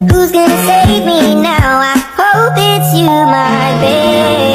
Who's gonna save me now? I hope it's you, my baby.